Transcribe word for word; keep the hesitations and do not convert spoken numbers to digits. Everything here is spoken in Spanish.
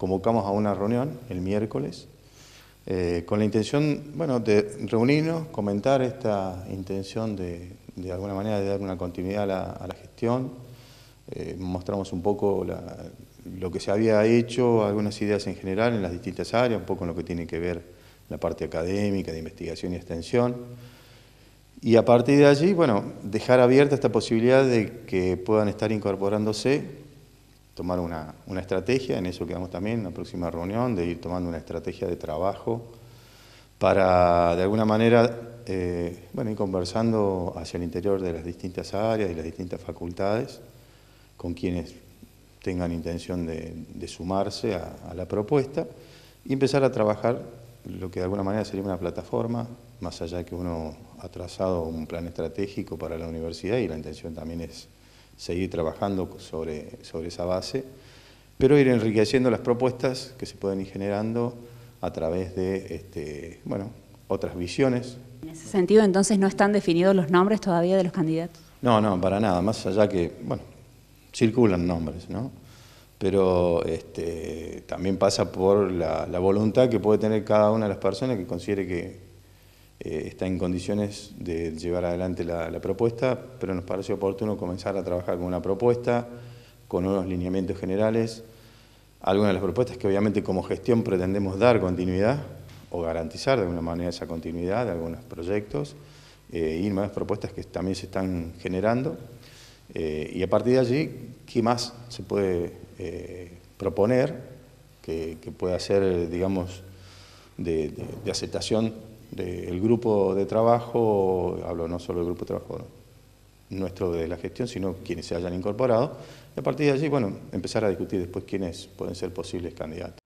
convocamos a una reunión el miércoles eh, con la intención, bueno, de reunirnos, comentar esta intención de, de alguna manera de dar una continuidad a la, a la gestión. Eh, mostramos un poco la, lo que se había hecho, algunas ideas en general en las distintas áreas, un poco en lo que tiene que ver la parte académica, de investigación y extensión. Y a partir de allí, bueno, dejar abierta esta posibilidad de que puedan estar incorporándose, tomar una, una estrategia, en eso quedamos también en la próxima reunión, de ir tomando una estrategia de trabajo para, de alguna manera, eh, bueno, ir conversando hacia el interior de las distintas áreas y las distintas facultades con quienes tengan intención de, de sumarse a, a la propuesta y empezar a trabajar lo que de alguna manera sería una plataforma, más allá que uno ha trazado un plan estratégico para la universidad y la intención también es seguir trabajando sobre, sobre esa base, pero ir enriqueciendo las propuestas que se pueden ir generando a través de este, bueno, otras visiones. En ese sentido, entonces, ¿no están definidos los nombres todavía de los candidatos? No, no, para nada, más allá que, bueno, circulan nombres, ¿no? Pero este, también pasa por la, la voluntad que puede tener cada una de las personas que considere que Eh, está en condiciones de llevar adelante la, la propuesta, pero nos parece oportuno comenzar a trabajar con una propuesta, con unos lineamientos generales, algunas de las propuestas que obviamente como gestión pretendemos dar continuidad o garantizar de alguna manera esa continuidad de algunos proyectos eh, y nuevas propuestas que también se están generando eh, y a partir de allí, ¿qué más se puede eh, proponer que, que pueda ser, digamos, de, de, de aceptación del grupo de trabajo? Hablo no solo del grupo de trabajo nuestro de la gestión, sino quienes se hayan incorporado, y a partir de allí, bueno, empezar a discutir después quiénes pueden ser posibles candidatos.